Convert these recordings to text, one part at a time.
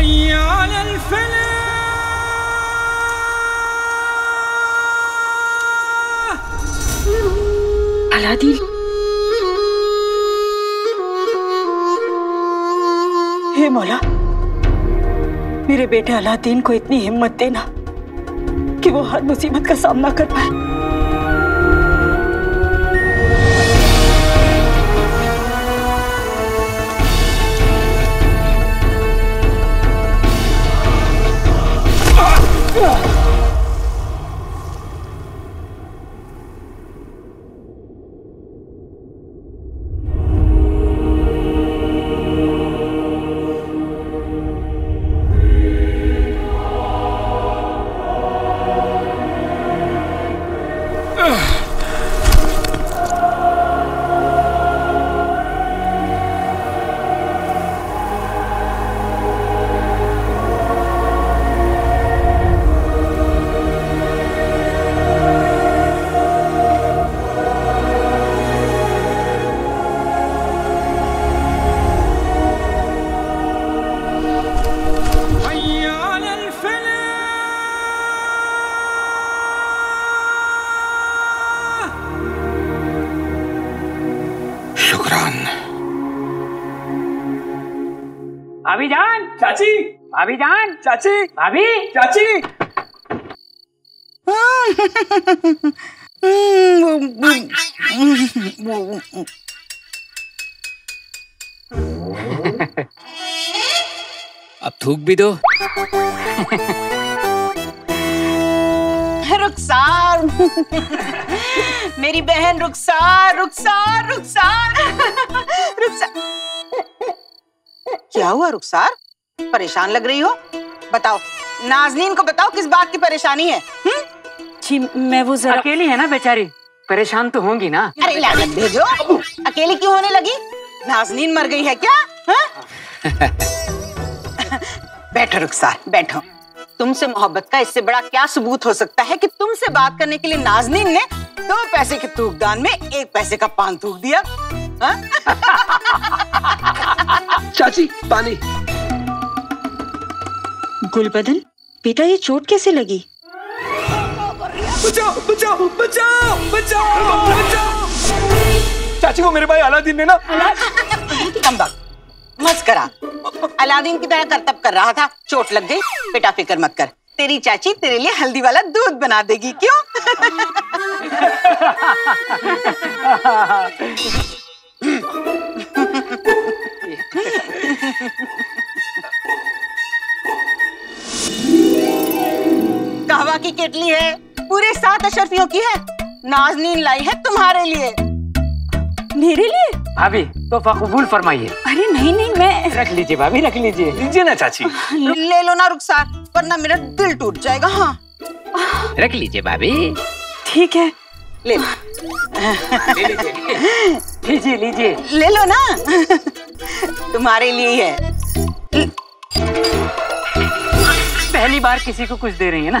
حي على الفلاح Aladdin हे मौला मेरे बेटे अलादीन को इतनी हिम्मत देना कि वो हर मुसीबत का सामना कर पाए। भाभी जान, चाची, भाभी जान, चाची, भाभी, चाची। अब थूक भी दो। रुखसार, मेरी बहन रुखसार, रुखसार, रुखसार, रुखसार। क्या हुआ रुखसार, परेशान लग रही हो? बताओ, नाज़नीन को बताओ किस बात की परेशानी है? जी मैं वो जरा अकेली है ना बेचारी, परेशान तो होंगी ना। अरे लानत भेजो, अकेली क्यों होने लगी? नाज़नीन मर गई है क्या? बैठो रुखसार, बैठो। तुमसे मोहब्बत का इससे बड़ा क्या सबूत हो सकता है कि तुमसे बात करने के लिए नाज़नीन ने 2 पैसे के तूकदान में 1 पैसे का पान थूक दिया। चाची पानी। गुलबदन बेटा ये चोट कैसे लगी? बचाओ बचाओ बचाओ बचाओ बचाओ। चाची वो मेरे भाई अलादीन ने ना कमबख्त मस्करा अलादीन की तरह करतब कर रहा था, चोट लग गई। बेटा फिक्र मत कर, तेरी चाची तेरे लिए हल्दी वाला दूध बना देगी। क्यों? कहवा की केटली है, पूरे 7 अशरफियों की है। नाज़नीन लाई है तुम्हारे लिए। मेरे लिए? भाभी तो कबूल फरमाइए। अरे नहीं नहीं मैं रख लीजिए भाभी, रख लीजिए, लीजिए ना चाची। ले लो ना रुखसार, वरना मेरा दिल टूट जाएगा। हाँ रख लीजिए भाभी। ठीक है ले लीजिए, लीजिए ले लो ना, तुम्हारे लिए है। पहली बार किसी को कुछ दे रही है ना।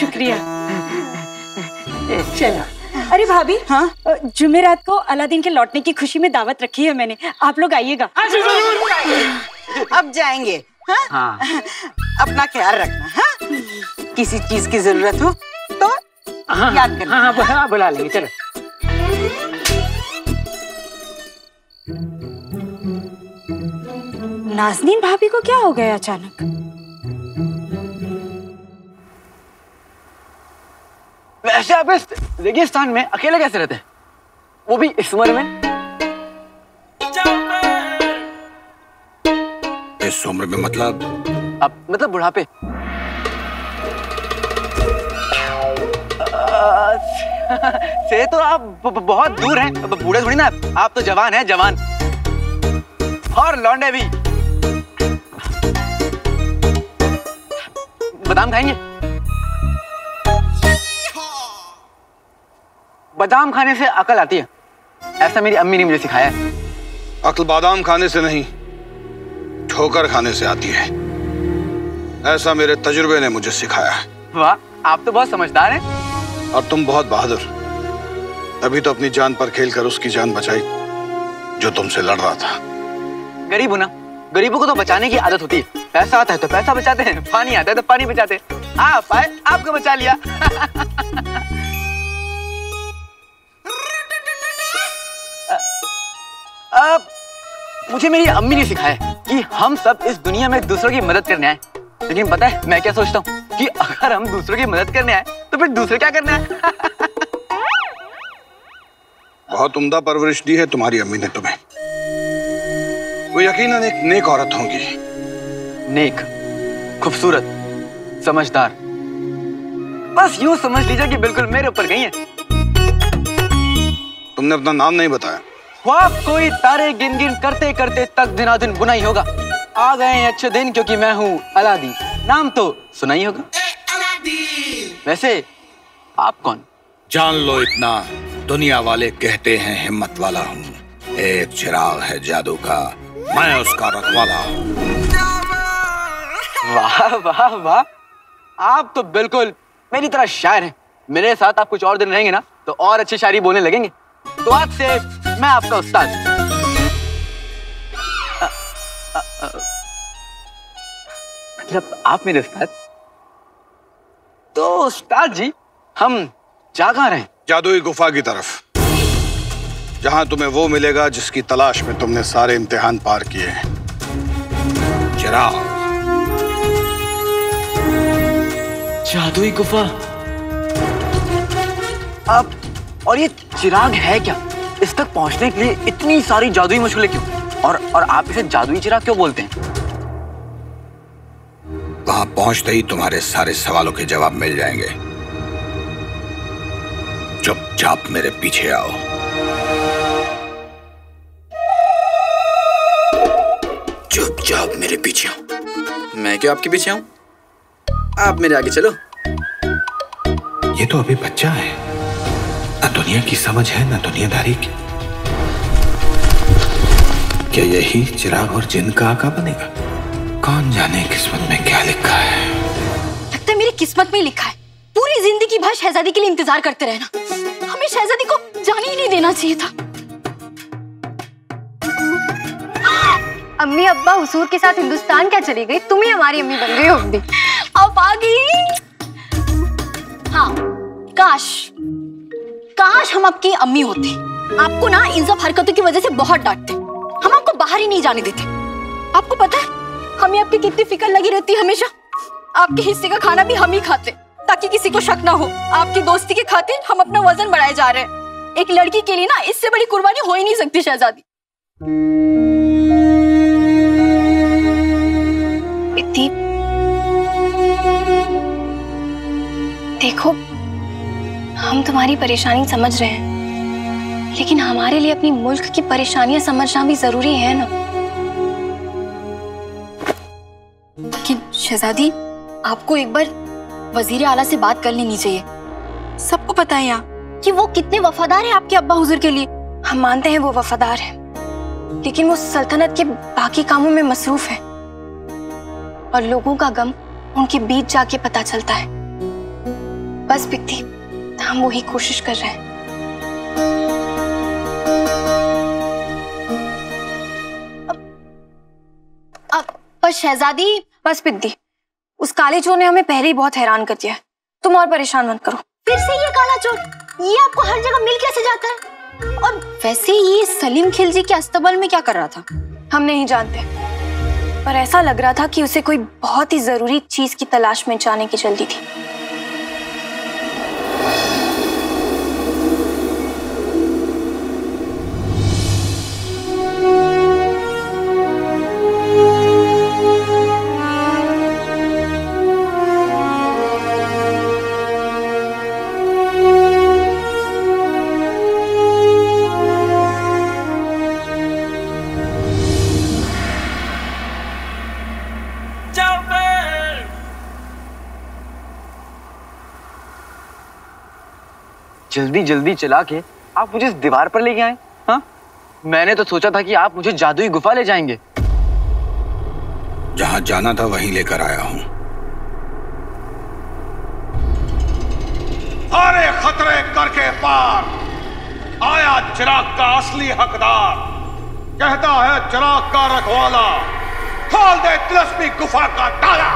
शुक्रिया। चलो। अरे भाभी हाँ, जुमेरात को अलादीन के लौटने की खुशी में दावत रखी है मैंने, आप लोग आइएगा। अब जाएंगे हाँ? हाँ। अपना ख्याल रखना हाँ? किसी चीज की जरूरत हो तो हाँ, याद करना। हाँ, हाँ, बुला लेंगे। चलो नाज़नीन भाभी को क्या हो गया अचानक? वैसे आप इस रेगिस्तान में अकेले कैसे रहते हैं, वो भी इस उम्र में? इस उम्र में मतलब? अब मतलब बुढ़ापे। से तो आप बहुत दूर हैं, बूढ़े थोड़ी ना आप, तो जवान हैं जवान, और लौंडे भी। बादाम खाएंगे? बादाम खाने से अकल आती है, ऐसा मेरी अम्मी ने मुझे सिखाया है। अकल बादाम खाने से नहीं, ठोकर खाने से आती है, ऐसा मेरे तजुर्बे ने मुझे सिखाया है। वाह आप तो बहुत समझदार हैं। और तुम बहुत बहादुर, अभी तो अपनी जान पर खेलकर उसकी जान बचाई जो तुमसे लड़ रहा था। गरीब हूं ना, गरीबों को तो बचाने की आदत होती है, पैसा आता है तो पैसा बचाते हैं, पानी आता है तो पानी बचाते हैं। आप आए, आपको बचा लिया। मुझे मेरी अम्मी ने सिखाया कि हम सब इस दुनिया में दूसरों की मदद करने आए, लेकिन पता है मैं क्या सोचता हूँ कि अगर हम दूसरों की मदद करने आए तो फिर दूसरे क्या करने आए। बहुत उम्दा परवरिश दी है तुम्हारी अम्मी ने तुम्हें। वो यकीनन एक नेक औरत होंगी। नेक, खूबसूरत, समझदार, बस यूं समझ लीजिए कि बिल्कुल मेरे ऊपर गई है। तुमने अपना नाम नहीं बताया। ख्वाब कोई तारे गिन गिन करते करते तक दिनादिन बुना ही होगा। आ गए हैं अच्छे दिन, क्योंकि मैं हूँ अलादीन। नाम तो सुना ही होगा। वैसे आप कौन? जान लो इतना, दुनिया वाले कहते हैं हिम्मत वाला हूँ, एक चिराग है जादू का, मैं उसका रखवाला हूँ। वाह वाह वाह, आप तो बिल्कुल मेरी तरह शायर हैं। मेरे साथ आप कुछ और दिन रहेंगे ना तो और अच्छी शायरी बोलने लगेंगे। तो आज से मैं आपका उस्ताद। मतलब आप मेरे उस्ताद? तो उस्ताद जी, हम जा कहाँ रहे हैं? जादुई गुफा की तरफ, जहां तुम्हें वो मिलेगा जिसकी तलाश में तुमने सारे इम्तिहान पार किए हैं। चिराग। जादुई गुफा। अब और ये चिराग है क्या? इस तक पहुंचने के लिए इतनी सारी जादुई मुश्किलें क्यों? और आप इसे जादुई चिराग क्यों बोलते हैं? वहां पहुंचते ही तुम्हारे सारे सवालों के जवाब मिल जाएंगे। चुपचाप मेरे पीछे आओ। चुपचाप मेरे पीछे आओ। मैं क्यों आपके पीछे आऊं? आप मेरे आगे चलो। ये तो अभी बच्चा है, ना दुनिया की समझ है ना दुनियादारी की। क्या यही चिराग और जिन का आका बनेगा? कौन जाने किस्मत में क्या लिखा है। लगता है मेरी किस्मत में लिखा है। पूरी जिंदगी भर शहजादी के लिए इंतजार करते रहना। हमें शहजादी को जाने ही नहीं देना चाहिए था। अम्मी अब्बा हुजूर के साथ हिंदुस्तान क्या चली गई, तुम ही हमारी अम्मी बन गई हो। अम्मी आप आ गई। हाँ, काश हम आपकी अम्मी होते। आपको ना इन सब हरकतों की वजह से बहुत डांटते। हम आपको बाहर ही नहीं जाने देते। आपको पता है हमें आपकी कितनी फिक्र लगी रहती है हमेशा। आपके हिस्से का खाना भी हम ही खाते ताकि किसी को शक ना हो। आपकी दोस्ती के खातिर हम अपना वजन बढ़ाए जा रहे हैं। एक लड़की के लिए ना इससे बड़ी कुर्बानी हो ही नहीं सकती शहजादी। देखो, हम तुम्हारी परेशानी समझ रहे हैं, लेकिन हमारे लिए अपनी मुल्क की परेशानियां समझना भी जरूरी है ना। लेकिन शहजादी, आपको एक बार वजीर आला से बात कर लेनी चाहिए। सबको पता है यहाँ कि वो कितने वफादार है आपके अब्बा हुजूर के लिए। हम मानते हैं वो वफादार है, लेकिन वो सल्तनत के बाकी कामों में मसरूफ है और लोगों का गम उनके बीच जाके पता चलता है। बस बिकती, हम वही कोशिश कर रहे हैं। पर शहजादी, बस बिकती, उस काले चोर ने हमें पहले ही बहुत हैरान कर दिया है। तुम और परेशान मत करो। फिर से ये काला चोर, ये आपको हर जगह मिल कैसे जाता है? और वैसे ये सलीम खिलजी के अस्तबल में क्या कर रहा था? हम नहीं जानते, पर ऐसा लग रहा था कि उसे कोई बहुत ही जरूरी चीज की तलाश में जाने की जल्दी थी। जल्दी जल्दी चला के आप मुझे इस दीवार पर लेके आए। हाँ, मैंने तो सोचा था कि आप मुझे जादुई गुफा ले जाएंगे। जहां जाना था वहीं लेकर आया हूं। सारे खतरे करके पार आया चिराग का असली हकदार। कहता है चिराग का रखवाला, खोल दे तिलस्मी गुफा का ताला।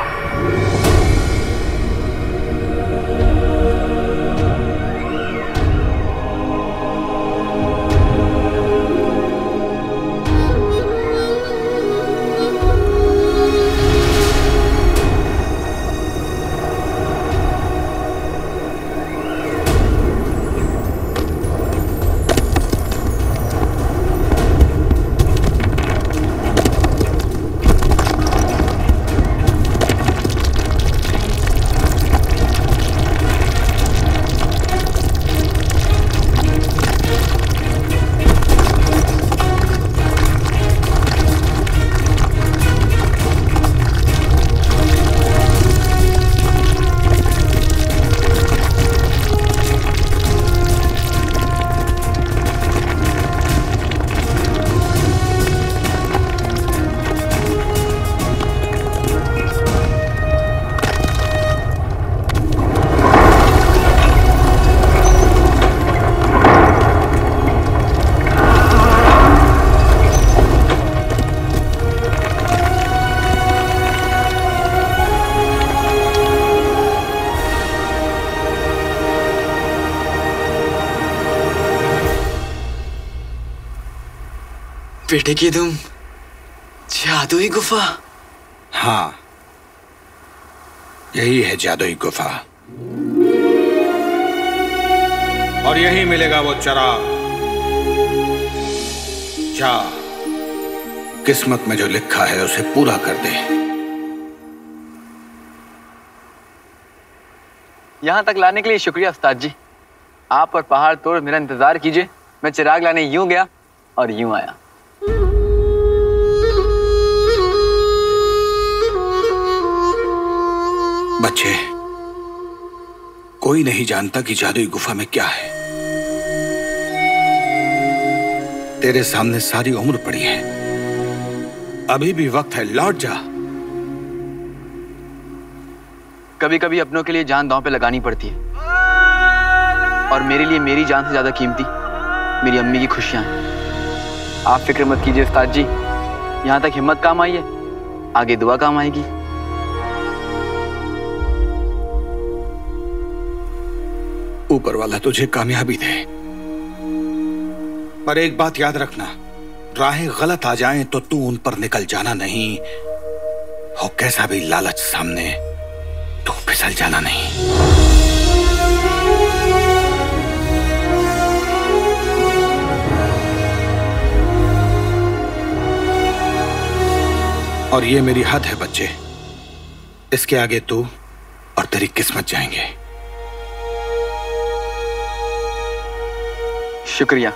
बेटे की तुम जादुई गुफा? हाँ, यही है जादुई गुफा और यही मिलेगा वो चराग। जा, किस्मत में जो लिखा है उसे पूरा कर दे। यहां तक लाने के लिए शुक्रिया उस्ताद जी। आप और पहाड़ तोड़ मेरा इंतजार कीजिए, मैं चिराग लाने यूं गया और यूं आया। बच्चे, कोई नहीं जानता कि जादुई गुफा में क्या है। तेरे सामने सारी उम्र पड़ी है, अभी भी वक्त है, लौट जा। कभी कभी अपनों के लिए जान दांव पे लगानी पड़ती है और मेरे लिए मेरी जान से ज्यादा कीमती मेरी अम्मी की खुशियां हैं। आप फिक्र मत कीजिए उस्ताद जी, यहां तक हिम्मत काम आई है, आगे दुआ काम आएगी। ऊपर वाला तुझे कामयाबी दे, पर एक बात याद रखना, राहें गलत आ जाएं तो तू उन पर निकल जाना नहीं, हो कैसा भी लालच सामने तू फिसल जाना नहीं। और ये मेरी हद है बच्चे, इसके आगे तू और तेरी किस्मत जाएंगे। शुक्रिया।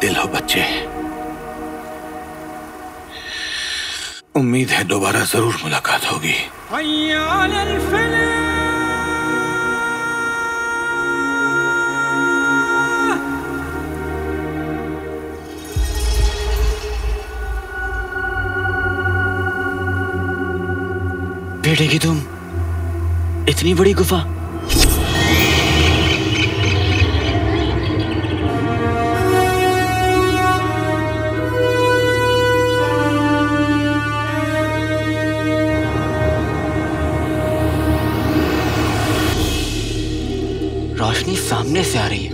दिल हो बच्चे, उम्मीद है दोबारा जरूर मुलाकात होगी। बेटे की तुम, इतनी बड़ी गुफा? रोशनी सामने से आ रही है।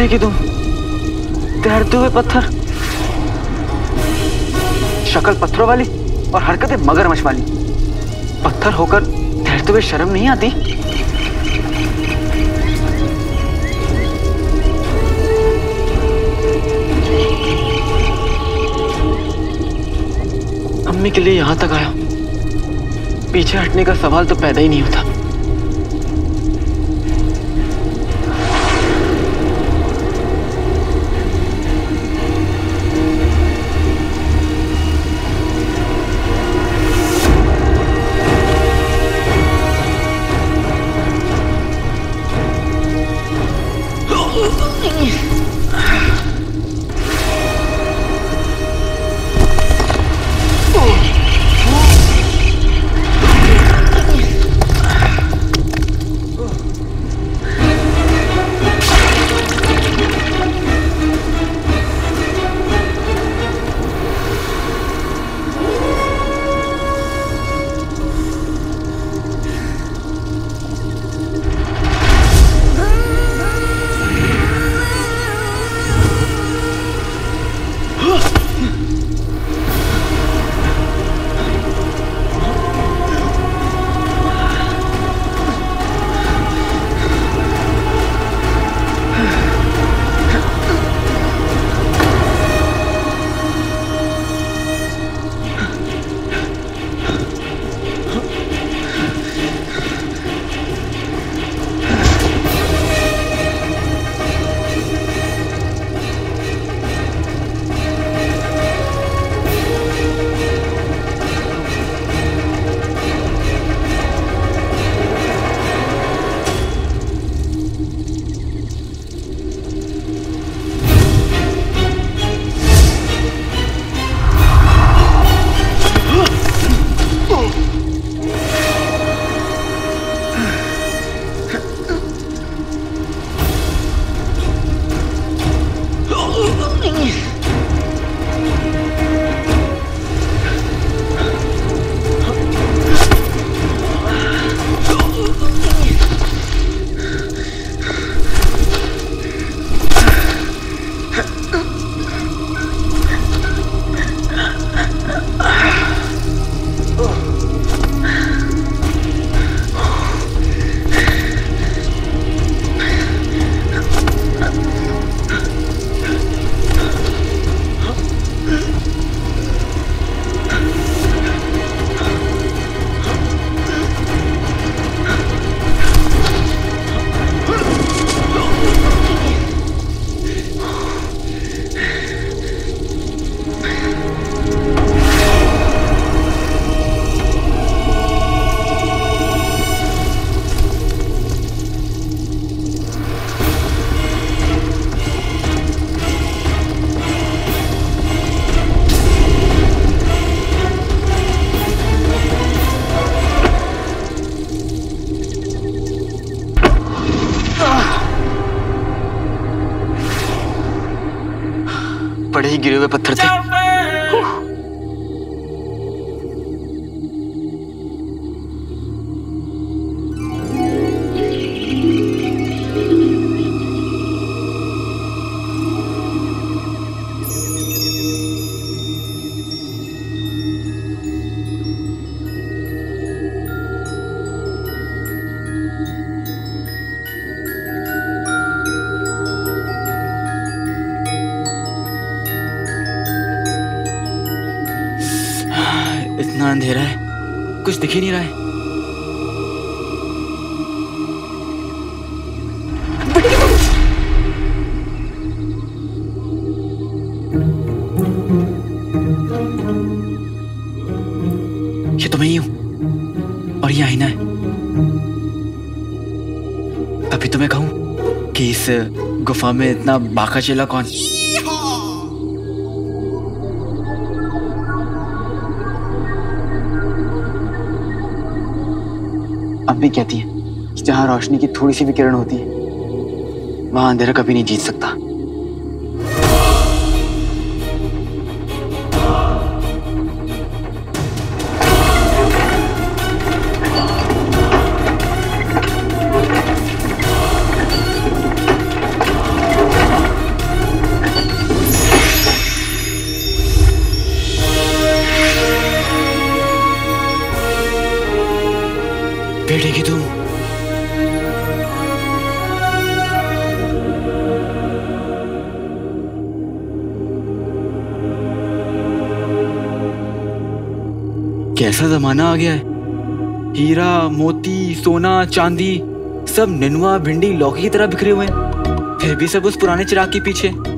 देगी तुम? तैरते हुए पत्थर, शक्ल पत्थरों वाली और हरकतें मगरमच्छ वाली। पत्थर होकर तैरते हुए शर्म नहीं आती? अम्मी के लिए यहां तक आया, पीछे हटने का सवाल तो पैदा ही नहीं होता। बड़े ही गिरे हुए पत्थर थे। इतना अंधेरा है, कुछ दिख ही नहीं रहा है। ये तो मैं ही हूं और ये आईना है। तभी तो मैं कहूं कि इस गुफा में इतना बाका चेला कौन। अम्मी कहती है जहां रोशनी की थोड़ी सी भी किरण होती है वहां अंधेरा कभी नहीं जीत सकता। कैसा जमाना आ गया है। हीरा, मोती, सोना, चांदी सब ननवा, भिंडी, लौकी की तरह बिखरे हुए हैं, फिर भी सब उस पुराने चिराग के पीछे।